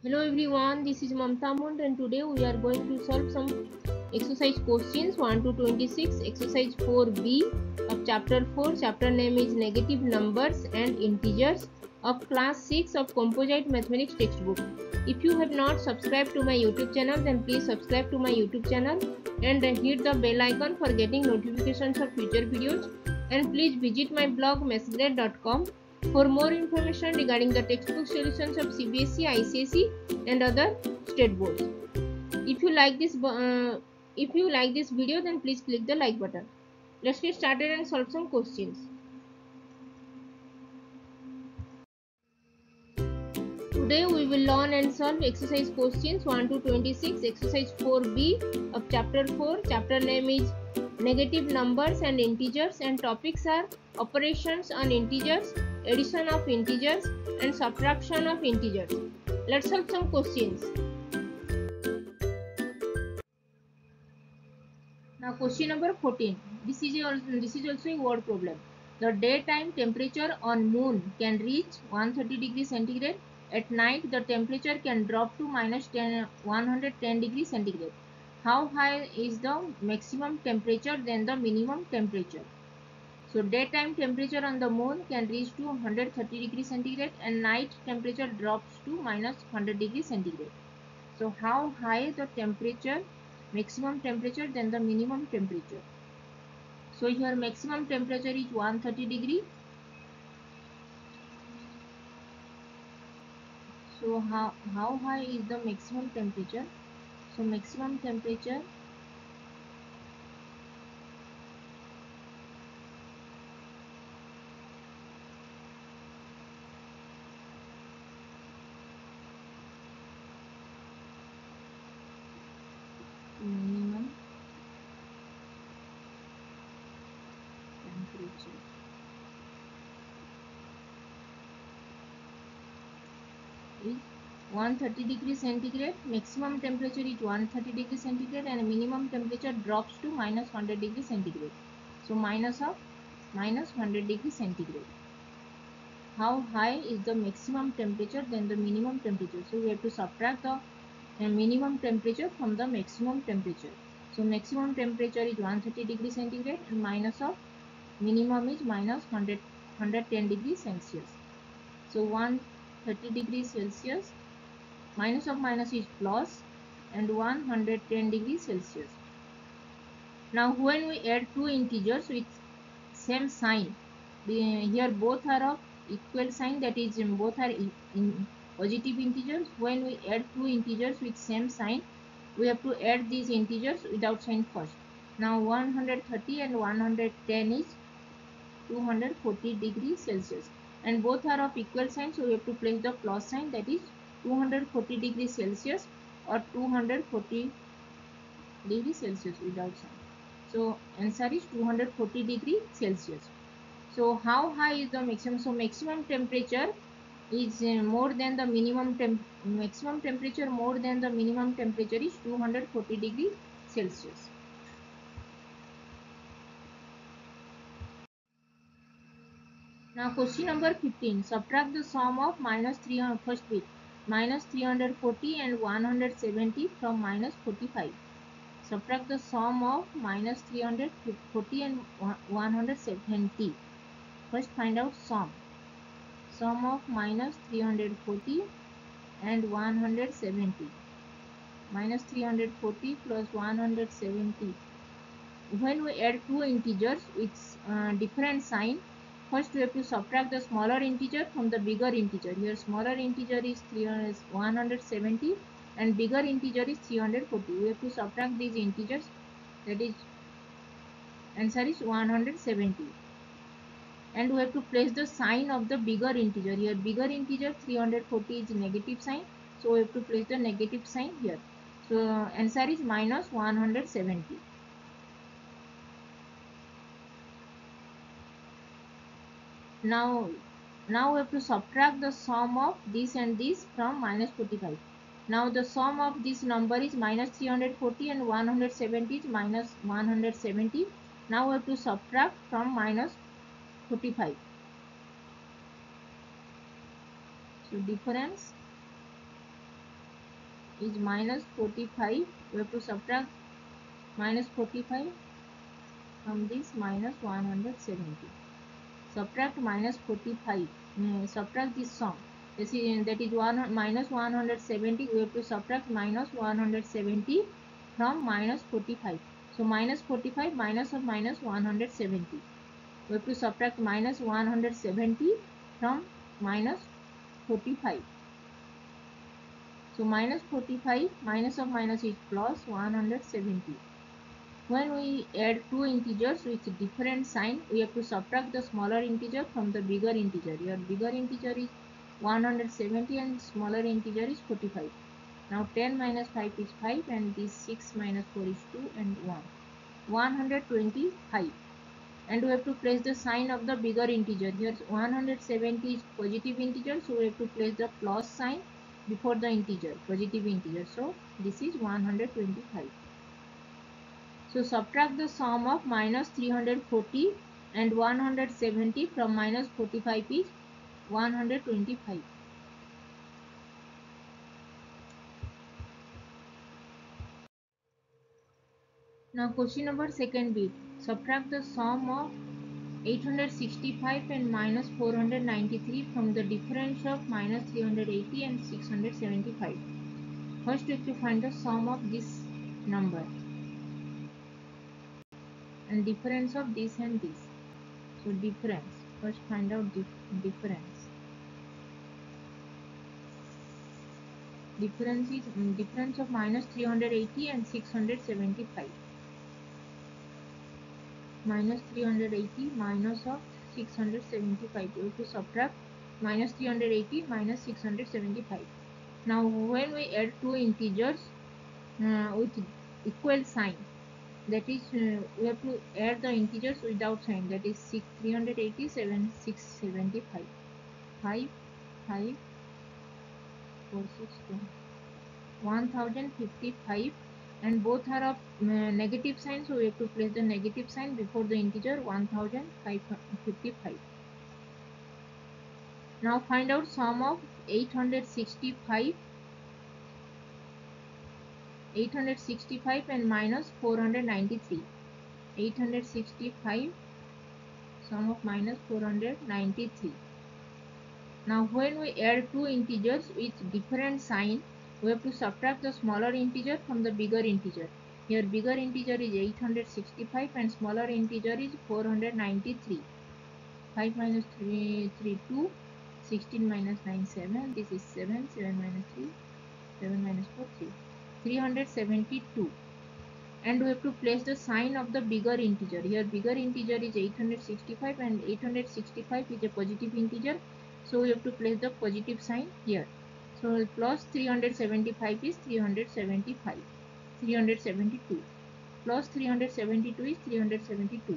Hello everyone, this is Mamta Mund and today we are going to solve some exercise questions 1 to 26, exercise 4b of chapter 4. Chapter name is negative numbers and integers of class 6 of composite mathematics textbook. If you have not subscribed to my YouTube channel, then please subscribe to my YouTube channel and hit the bell icon for getting notifications of future videos, and please visit my blog mathsgrade.com for more information regarding the textbook solutions of CBSE, ICSE and other state boards. If you like this video, then please click the like button. Let's get started and solve some questions. Today we will learn and solve exercise questions 1 to 26, exercise 4b of chapter 4. Chapter name is negative numbers and integers, and topics are operations on integers, addition of integers and subtraction of integers. Let's solve some questions. Now question number 14. This is also a word problem. The daytime temperature on moon can reach 130 degrees centigrade. At night the temperature can drop to -110 degrees centigrade. How high is the maximum temperature than the minimum temperature? So daytime temperature on the moon can reach to 130 degrees centigrade and night temperature drops to -100 degrees centigrade. So how high the temperature, maximum temperature than the minimum temperature? So here maximum temperature is 130 degree. So how high is the maximum temperature? So maximum temperature minimum temperature. Is 130 degrees centigrade, maximum temperature is 130 degrees centigrade and minimum temperature drops to -100 degrees centigrade. So minus 100 degrees centigrade. How high is the maximum temperature than the minimum temperature? So we have to subtract the minimum temperature from the maximum temperature. So maximum temperature is 130 degrees centigrade and minus of minimum is -110 degrees Celsius. So 130 degrees Celsius, minus of minus is plus, and 110 degrees Celsius. Now when we add two integers with same sign, here both are of equal sign, that is both are in positive integers. When we add two integers with same sign, we have to add these integers without sign first. Now 130 and 110 is 240 degrees Celsius, and both are of equal sign, so we have to place the plus sign, that is 240 degrees Celsius or 240 degrees Celsius without sign. So answer is 240 degrees Celsius. So how high is the maximum? So maximum temperature is more than the minimum maximum temperature more than the minimum temperature is 240 degrees Celsius. Now question number 15. Subtract the sum of -340 and 170 from -45. Subtract the sum of -340 and 170. First find out sum. Sum of -340 and 170. -340 plus 170. When we add two integers with different sign, first we have to subtract the smaller integer from the bigger integer. Here smaller integer is 170 and bigger integer is 340. We have to subtract these integers, that is answer is 170. And we have to place the sign of the bigger integer. Here bigger integer 340 is negative sign, so we have to place the negative sign here. So answer is -170. Now we have to subtract the sum of this and this from -45. Now the sum of this number is -340 and 170 is -170. Now we have to subtract from -45. So difference is minus 45. We have to subtract minus 45 from this minus 170. Subtract minus 45. Subtract this sum. This is, that is minus 170. We have to subtract minus 170 from minus 45. So minus 45 minus of minus 170. We have to subtract minus 170 from minus 45. So minus 45 minus of minus is plus 170. When we add two integers with different sign, we have to subtract the smaller integer from the bigger integer. Your bigger integer is 170 and smaller integer is 45. Now 10 minus 5 is 5 and this 6 minus 4 is 2 and 1. 125. And we have to place the sign of the bigger integer. Here 170 is positive integer, so we have to place the plus sign before the integer, positive integer. So this is 125. So subtract the sum of minus 340 and 170 from minus 45 is 125. Now question number 2b. Subtract the sum of 865 and minus 493 from the difference of minus 380 and 675. First we have to find the sum of this number and difference of this and this. So difference. First find out difference. Difference is difference of minus 380 and 675. Minus 380 minus of 675. We have to subtract minus 380 minus 675. Now when we add two integers with equal sign, that is we have to add the integers without sign, that is 387 675. 5 462 1055. And both are of negative sign, so we have to place the negative sign before the integer 1555. Now find out sum of 865 and minus 493. 865 sum of minus 493. Now when we add two integers with different sign, we have to subtract the smaller integer from the bigger integer. Here bigger integer is 865 and smaller integer is 493. 5 minus 3, 3, 2, 16 minus 9, 7. This is 7, 7 minus 3, 7 minus 4, 3. 372. And we have to place the sign of the bigger integer. Here bigger integer is 865 and 865 is a positive integer. So we have to place the positive sign here. So plus 375 is 375, 372, plus 372 is 372.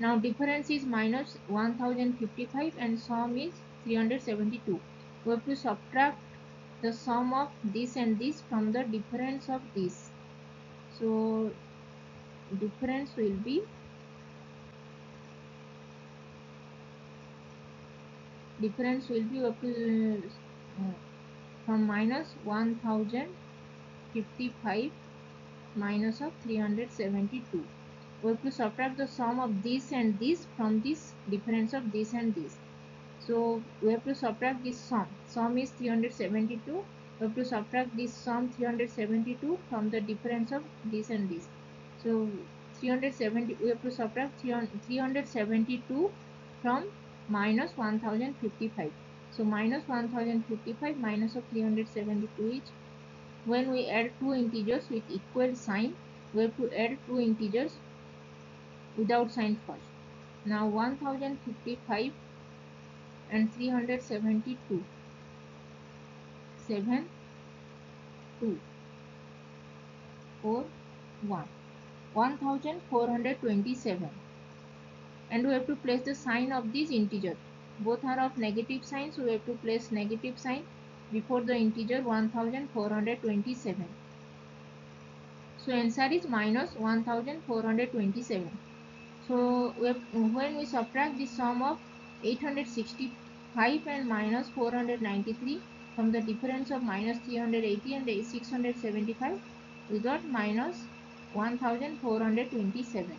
Now difference is minus 1055 and sum is 372. We have to subtract the sum of this and this from the difference of this. So difference will be, up to from minus 1055 minus of 372. We have to subtract the sum of this and this from this difference of this and this. So we have to subtract this sum. Sum is 372. We have to subtract this sum 372 from the difference of this and this. So 370. We have to subtract 372 from minus 1055. So minus 1055 minus of 372 is, when we add two integers with equal sign, we have to add two integers without sign first. Now 1055 and 372. 7, 2, 4, 1. 1427. And we have to place the sign of this integer. Both are of negative sign, so we have to place negative sign before the integer 1427. So answer is minus 1427. So when we subtract the sum of 865 and minus 493 From the difference of minus 380 and 675, we got minus 1427.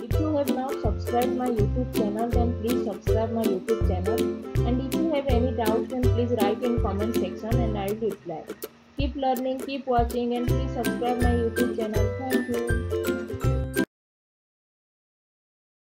If you have not subscribed my YouTube channel, then please subscribe my YouTube channel, and if you have any doubts, then please write in comment section and I will reply. Keep learning, keep watching, and please subscribe my YouTube channel. Thank you.